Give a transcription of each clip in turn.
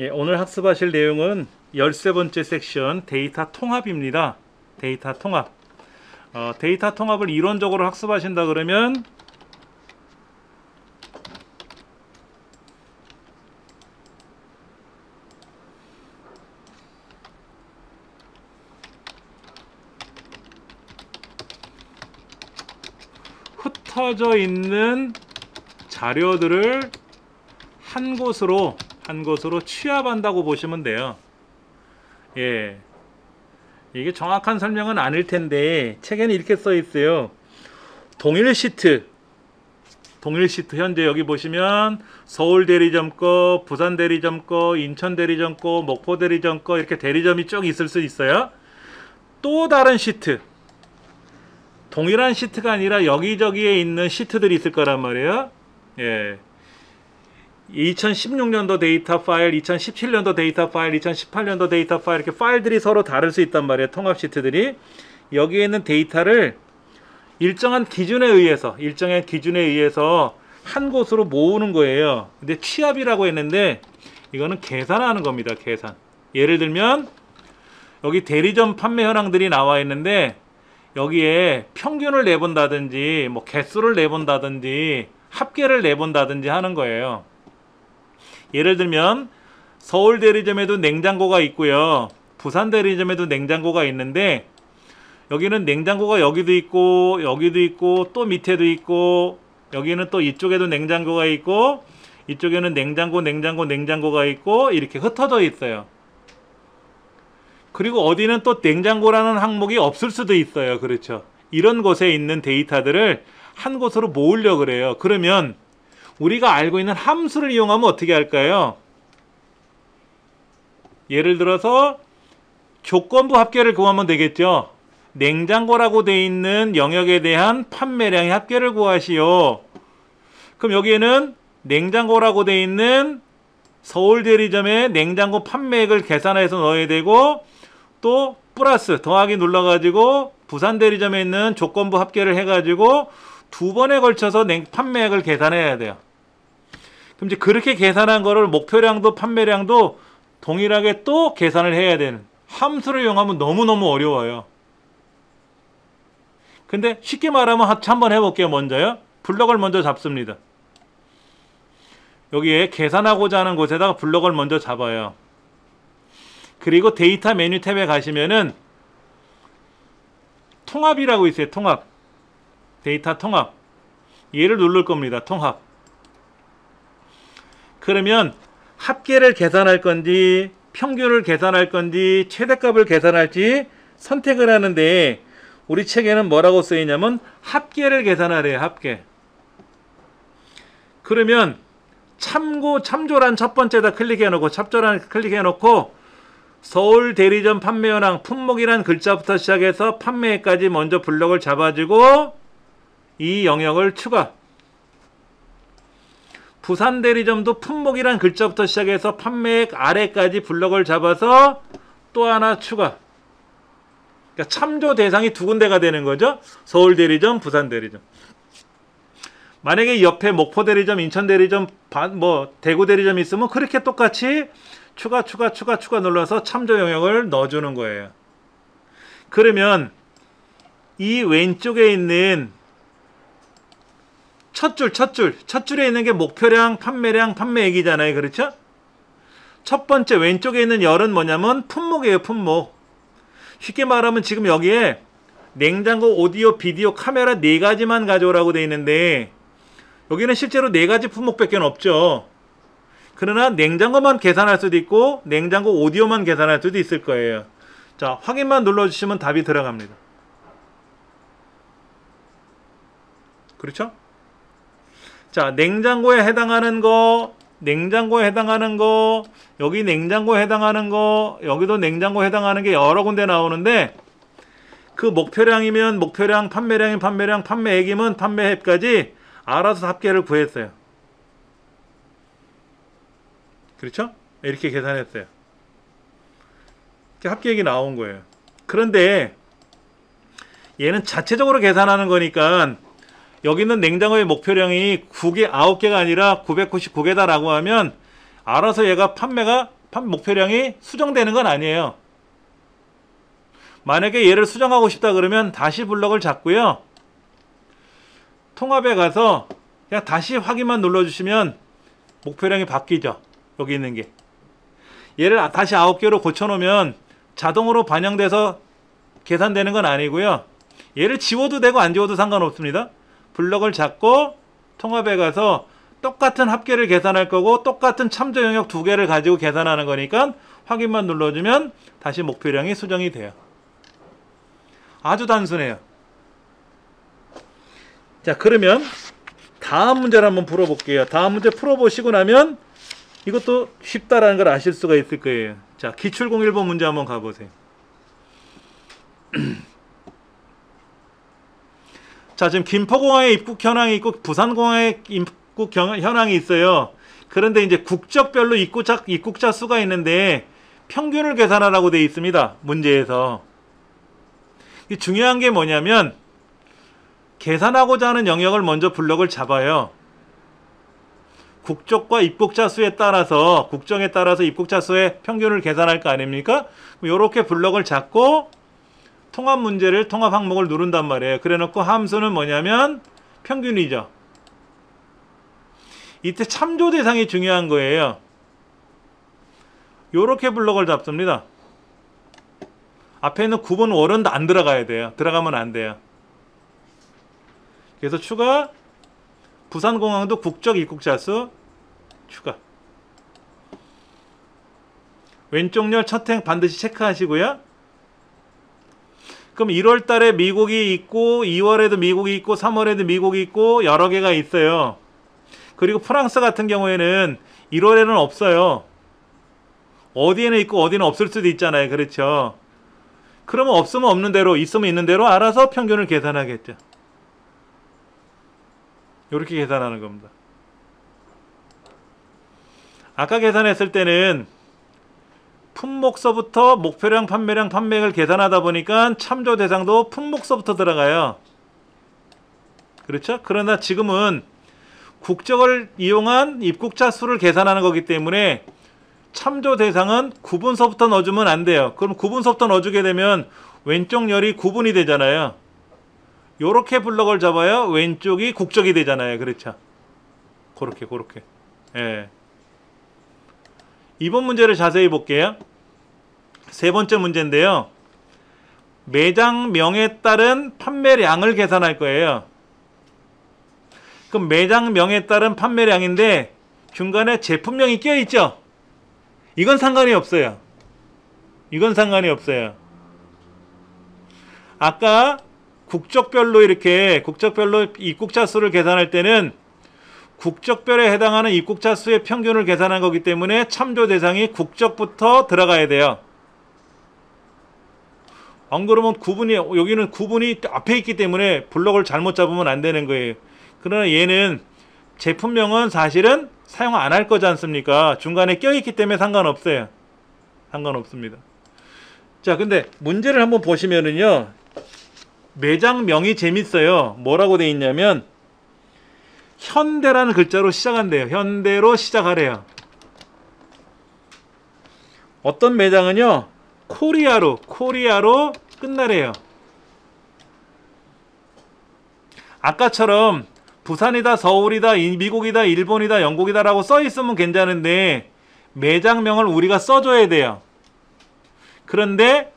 예, 오늘 학습하실 내용은 13번째 섹션 데이터 통합입니다. 데이터 통합. 데이터 통합을 이론적으로 학습하신다 그러면 흩어져 있는 자료들을 한 곳으로 취합한다고 보시면 돼요. 예, 이게 정확한 설명은 아닐 텐데 책에는 이렇게 써 있어요. 동일 시트 현재 여기 보시면 서울 대리점 거, 부산 대리점 거, 인천 대리점 거, 목포 대리점 거 이렇게 대리점이 쭉 있을 수 있어요. 또 다른 시트, 동일한 시트가 아니라 여기저기에 있는 시트들이 있을 거란 말이에요. 예. 2016년도 데이터 파일, 2017년도 데이터 파일, 2018년도 데이터 파일 이렇게 파일들이 서로 다를 수 있단 말이에요. 통합 시트들이. 여기에 있는 데이터를 일정한 기준에 의해서 한 곳으로 모으는 거예요. 근데 취합이라고 했는데 이거는 계산하는 겁니다. 계산. 예를 들면 여기 대리점 판매 현황들이 나와 있는데 여기에 평균을 내본다든지 뭐 개수를 내본다든지 합계를 내본다든지 하는 거예요. 예를 들면 서울 대리점에도 냉장고가 있고요, 부산 대리점에도 냉장고가 있는데 여기는 냉장고가 여기도 있고 또 밑에도 있고 여기는 또 이쪽에도 냉장고가 있고 이쪽에는 냉장고가 있고 이렇게 흩어져 있어요. 그리고 어디는 또 냉장고라는 항목이 없을 수도 있어요. 그렇죠. 이런 곳에 있는 데이터들을 한 곳으로 모으려고 그래요. 그러면 우리가 알고 있는 함수를 이용하면 어떻게 할까요? 예를 들어서 조건부 합계를 구하면 되겠죠. 냉장고라고 되어 있는 영역에 대한 판매량의 합계를 구하시오. 그럼 여기에는 냉장고라고 되어 있는 서울 대리점의 냉장고 판매액을 계산해서 넣어야 되고, 또 플러스 더하기 눌러가지고 부산 대리점에 있는 조건부 합계를 해가지고 두 번에 걸쳐서 판매액을 계산해야 돼요. 그럼 이제 그렇게 계산한 거를 목표량도 판매량도 동일하게 또 계산을 해야 되는, 함수를 이용하면 너무너무 어려워요. 근데 쉽게 말하면 합치 한번 해볼게요. 먼저요. 블럭을 먼저 잡습니다. 여기에 계산하고자 하는 곳에다가 블럭을 먼저 잡아요. 그리고 데이터 메뉴 탭에 가시면은 통합이라고 있어요. 통합. 데이터 통합. 얘를 누를 겁니다. 통합. 그러면 합계를 계산할 건지 평균을 계산할 건지 최대값을 계산할지 선택을 하는데 우리 책에는 뭐라고 쓰이냐면 합계를 계산하래요. 합계. 그러면 참조란 첫 번째다 클릭해놓고 찹조란 클릭해놓고 서울 대리점 판매 현황 품목이란 글자부터 시작해서 판매까지 먼저 블럭을 잡아주고 이 영역을 추가. 부산 대리점도 품목이란 글자부터 시작해서 판매액 아래까지 블럭을 잡아서 또 하나 추가. 그러니까 참조 대상이 두 군데가 되는 거죠. 서울 대리점, 부산 대리점. 만약에 옆에 목포 대리점, 인천 대리점, 뭐 대구 대리점이 있으면 그렇게 똑같이 추가 눌러서 참조 영역을 넣어주는 거예요. 그러면 이 왼쪽에 있는 첫 줄에 있는 게 목표량, 판매량, 판매액이잖아요. 그렇죠? 첫 번째 왼쪽에 있는 열은 뭐냐면 품목이에요. 품목. 쉽게 말하면 지금 여기에 냉장고, 오디오, 비디오, 카메라 4가지만 가져오라고 되어 있는데 여기는 실제로 4가지 품목밖에 없죠. 그러나 냉장고만 계산할 수도 있고 냉장고 오디오만 계산할 수도 있을 거예요. 자, 확인만 눌러주시면 답이 들어갑니다. 그렇죠? 자, 냉장고에 해당하는 거, 여기 냉장고에 해당하는 거, 여기도 냉장고에 해당하는 게 여러 군데 나오는데 그 목표량이면 목표량, 판매량이면 판매량, 판매액이면 판매액까지 알아서 합계를 구했어요. 그렇죠? 이렇게 계산했어요. 이렇게 합계액이 나온 거예요. 그런데 얘는 자체적으로 계산하는 거니까 여기는 냉장고의 목표량이 9개, 9개가 아니라 999개다라고 하면 알아서 얘가 판매가 판 목표량이 수정되는 건 아니에요. 만약에 얘를 수정하고 싶다 그러면 다시 블럭을 잡고요, 통합에 가서 그냥 다시 확인만 눌러주시면 목표량이 바뀌죠. 여기 있는 게 얘를 다시 9개로 고쳐놓으면 자동으로 반영돼서 계산되는 건 아니고요, 얘를 지워도 되고 안 지워도 상관없습니다. 블럭을 잡고 통합에 가서 똑같은 합계를 계산할 거고 똑같은 참조 영역 2개를 가지고 계산하는 거니까 확인만 눌러주면 다시 목표량이 수정이 돼요. 아주 단순해요. 자, 그러면 다음 문제를 한번 풀어볼게요. 다음 문제 풀어보시고 나면 이것도 쉽다라는 걸 아실 수가 있을 거예요. 자, 기출공 1번 문제 한번 가보세요. 자, 지금 김포공항에 입국 현황이 있고 부산공항에 입국 현황이 있어요. 그런데 이제 국적별로 입국자 수가 있는데 평균을 계산하라고 되어 있습니다, 문제에서. 중요한 게 뭐냐면 계산하고자 하는 영역을 먼저 블럭을 잡아요. 국적과 입국자 수에 따라서, 국정에 따라서 입국자 수의 평균을 계산할 거 아닙니까? 이렇게 블럭을 잡고 통합 문제를, 통합 항목을 누른단 말이에요. 그래놓고 함수는 뭐냐면 평균이죠. 이때 참조 대상이 중요한 거예요. 이렇게 블럭을 잡습니다. 앞에 있는 9번 월은 안 들어가야 돼요. 들어가면 안 돼요. 그래서 추가, 부산공항도 국적 입국자 수 추가. 왼쪽 열 첫 행 반드시 체크하시고요. 그럼 1월달에 미국이 있고 2월에도 미국이 있고 3월에도 미국이 있고 여러 개가 있어요. 그리고 프랑스 같은 경우에는 1월에는 없어요. 어디에는 있고 어디는 없을 수도 있잖아요. 그렇죠? 그러면 없으면 없는 대로, 있으면 있는 대로 알아서 평균을 계산하겠죠. 이렇게 계산하는 겁니다. 아까 계산했을 때는 품목서부터 목표량, 판매량, 판매액을 계산하다 보니까 참조 대상도 품목서부터 들어가요. 그렇죠? 그러나 지금은 국적을 이용한 입국자 수를 계산하는 거기 때문에 참조 대상은 구분서부터 넣어주면 안 돼요. 그럼 구분서부터 넣어주게 되면 왼쪽 열이 구분이 되잖아요. 요렇게 블럭을 잡아야 왼쪽이 국적이 되잖아요. 그렇죠? 그렇게, 그렇게. 예. 이번 문제를 자세히 볼게요. 세 번째 문제인데요, 매장명에 따른 판매량을 계산할 거예요. 그럼 매장명에 따른 판매량인데 중간에 제품명이 껴있죠? 이건 상관이 없어요. 이건 상관이 없어요. 아까 국적별로 이렇게 국적별로 입국자 수를 계산할 때는 국적별에 해당하는 입국자 수의 평균을 계산한 거기 때문에 참조 대상이 국적부터 들어가야 돼요. 안 그러면 구분이, 여기는 구분이 앞에 있기 때문에 블럭을 잘못 잡으면 안 되는 거예요. 그러나 얘는 제품명은 사실은 사용 안 할 거지 않습니까? 중간에 껴있기 때문에 상관없어요. 상관없습니다. 자, 근데 문제를 한번 보시면은요, 매장명이 재밌어요. 뭐라고 돼 있냐면 현대라는 글자로 시작한대요. 현대로 시작하래요. 어떤 매장은요, 코리아로 끝나래요. 아까처럼 부산이다, 서울이다, 미국이다, 일본이다, 영국이다 라고 써 있으면 괜찮은데 매장명을 우리가 써줘야 돼요. 그런데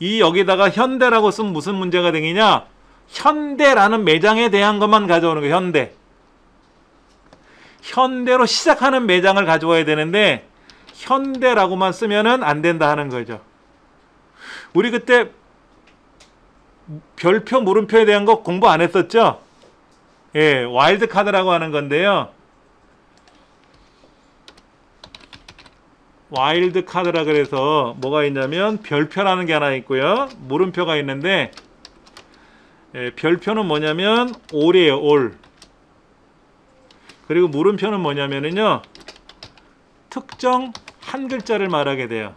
이 여기다가 현대라고 쓰면 무슨 문제가 되느냐, 현대라는 매장에 대한 것만 가져오는 거예요. 현대로 시작하는 매장을 가져와야 되는데 현대라고만 쓰면은 안 된다 하는 거죠. 우리 그때 별표, 물음표에 대한 거 공부 안 했었죠? 예, 와일드카드라고 하는 건데요, 와일드카드라 그래서 뭐가 있냐면 별표라는 게 하나 있고요, 물음표가 있는데, 예, 별표는 뭐냐면 올이에요, 올. 그리고 물음표는 뭐냐면은요, 특정 한 글자를 말하게 돼요.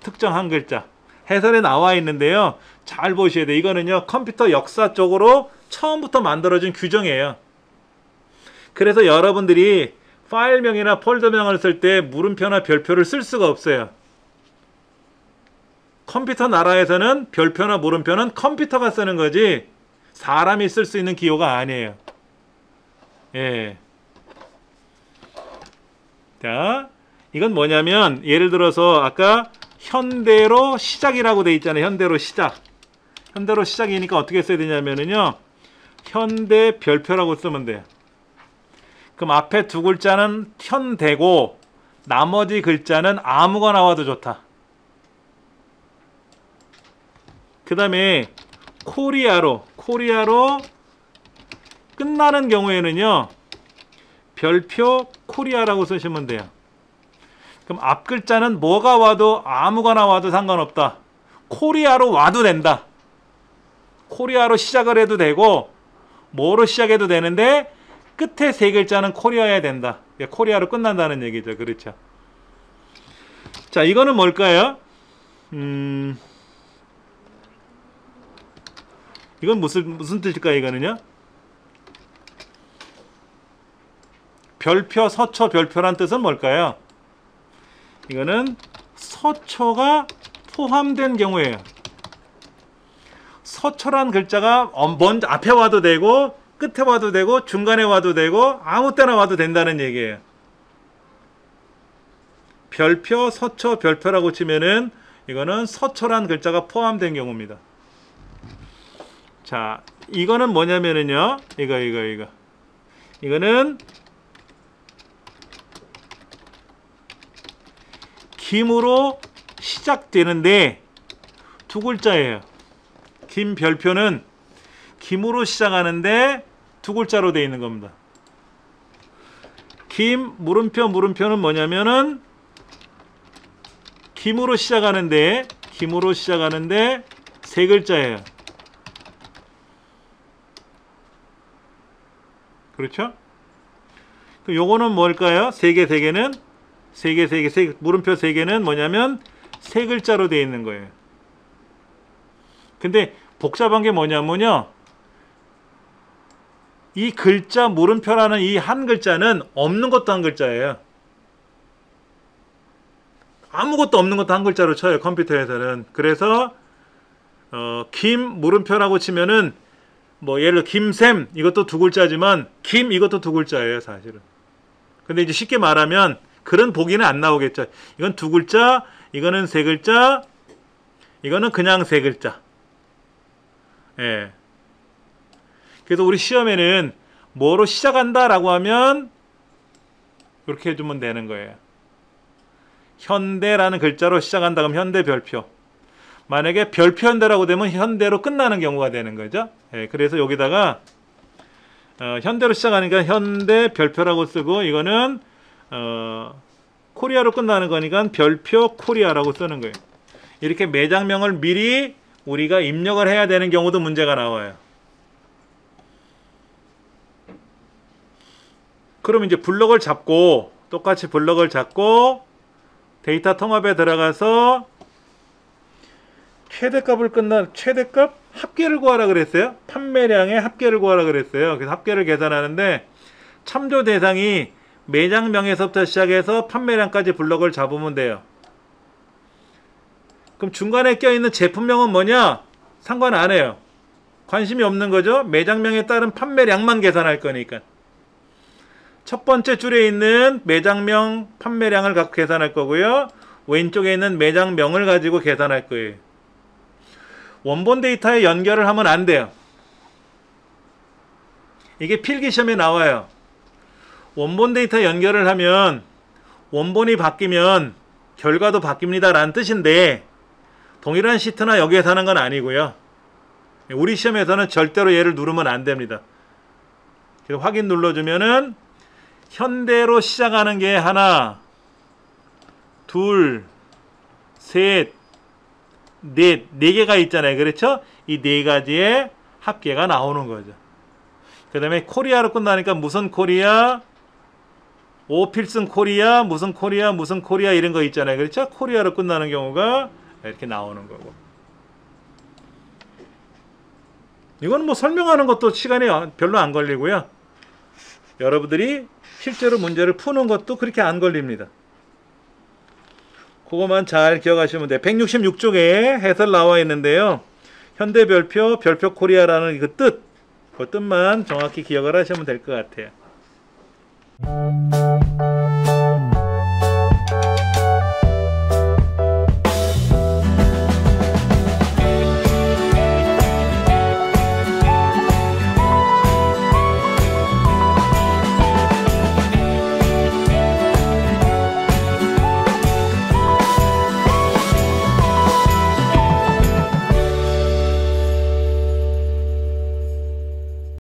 특정 한 글자. 해설에 나와 있는데요, 잘 보셔야 돼요. 이거는요, 컴퓨터 역사 쪽으로 처음부터 만들어진 규정이에요. 그래서 여러분들이 파일명이나 폴더명을 쓸 때 물음표나 별표를 쓸 수가 없어요. 컴퓨터 나라에서는 별표나 물음표는 컴퓨터가 쓰는 거지 사람이 쓸 수 있는 기호가 아니에요. 예. 자, 이건 뭐냐면 예를 들어서 아까 현대로 시작이라고 돼 있잖아요. 현대로 시작. 현대로 시작이니까 어떻게 써야 되냐면요, 현대 별표라고 쓰면 돼요. 그럼 앞에 두 글자는 현대고 나머지 글자는 아무거나 와도 좋다. 그 다음에 코리아로 끝나는 경우에는요, 별표 코리아라고 쓰시면 돼요. 그럼 앞 글자는 뭐가 와도 아무거나 와도 상관없다. 코리아로 와도 된다. 코리아로 시작을 해도 되고 뭐로 시작해도 되는데 끝에 세 글자는 코리아야 된다. 코리아로 끝난다는 얘기죠. 그렇죠. 자, 이거는 뭘까요? 이건 무슨 뜻일까요? 이거는요, 별표, 서초, 별표란 뜻은 뭘까요? 이거는 서초가 포함된 경우에요. 서초란 글자가 먼저 앞에 와도 되고 끝에 와도 되고 중간에 와도 되고 아무 때나 와도 된다는 얘기예요. 별표, 서초, 별표라고 치면은 이거는 서초란 글자가 포함된 경우입니다. 자, 이거는 뭐냐면은요, 이거는 김으로 시작되는데 두 글자예요. 김 별표는 김으로 시작하는데 두 글자로 되어 있는 겁니다. 김 물음표, 물음표는 뭐냐면은 김으로 시작하는데 세 글자예요. 그렇죠? 그럼 요거는 뭘까요? 물음표 세 개는 뭐냐면 세 글자로 되어 있는 거예요. 근데 복잡한 게 뭐냐면요, 이 글자 물음표라는 이 한 글자는 없는 것도 한 글자예요. 아무것도 없는 것도 한 글자로 쳐요, 컴퓨터에서는. 그래서 김 물음표라고 치면은 뭐 예를 들어 김샘 이것도 두 글자지만 김 이것도 두 글자예요, 사실은. 근데 이제 쉽게 말하면 그런 보기는 안 나오겠죠. 이건 두 글자, 이거는 세 글자, 이거는 그냥 세 글자. 예. 그래서 우리 시험에는 뭐로 시작한다 라고 하면 이렇게 해주면 되는 거예요. 현대라는 글자로 시작한다 그러면 현대 별표, 만약에 별표 현대라고 되면 현대로 끝나는 경우가 되는 거죠. 예, 그래서 여기다가 현대로 시작하니까 현대 별표라고 쓰고, 이거는 코리아로 끝나는 거니까 별표 코리아라고 쓰는 거예요. 이렇게 매장명을 미리 우리가 입력을 해야 되는 경우도 문제가 나와요. 그럼 이제 블럭을 잡고, 똑같이 블럭을 잡고 데이터 통합에 들어가서 최대값 합계를 구하라 그랬어요. 판매량의 합계를 구하라 그랬어요. 그래서 합계를 계산하는데 참조 대상이 매장명에서부터 시작해서 판매량까지 블럭을 잡으면 돼요. 그럼 중간에 껴있는 제품명은 뭐냐? 상관 안 해요. 관심이 없는 거죠. 매장명에 따른 판매량만 계산할 거니까. 첫 번째 줄에 있는 매장명 판매량을 갖고 계산할 거고요, 왼쪽에 있는 매장명을 가지고 계산할 거예요. 원본 데이터에 연결을 하면 안 돼요. 이게 필기 시험에 나와요. 원본 데이터에 연결을 하면 원본이 바뀌면 결과도 바뀝니다 라는 뜻인데, 동일한 시트나 여기에서 하는 건 아니고요, 우리 시험에서는 절대로 얘를 누르면 안 됩니다. 그래서 확인 눌러주면은 현대로 시작하는 게 하나, 둘, 셋, 넷, 네 개가 있잖아요. 그렇죠? 이 네 가지의 합계가 나오는 거죠. 그 다음에 코리아로 끝나니까 무슨 코리아, 오필슨 코리아, 무슨 코리아, 무슨 코리아 이런 거 있잖아요. 그렇죠? 코리아로 끝나는 경우가 이렇게 나오는 거고. 이건 뭐 설명하는 것도 시간이 별로 안 걸리고요. 여러분들이 실제로 문제를 푸는 것도 그렇게 안 걸립니다. 그것만 잘 기억하시면 돼요. 166쪽에 해설 나와 있는데요. 현대별표, 별표코리아라는 그 뜻만 정확히 기억을 하시면 될 것 같아요.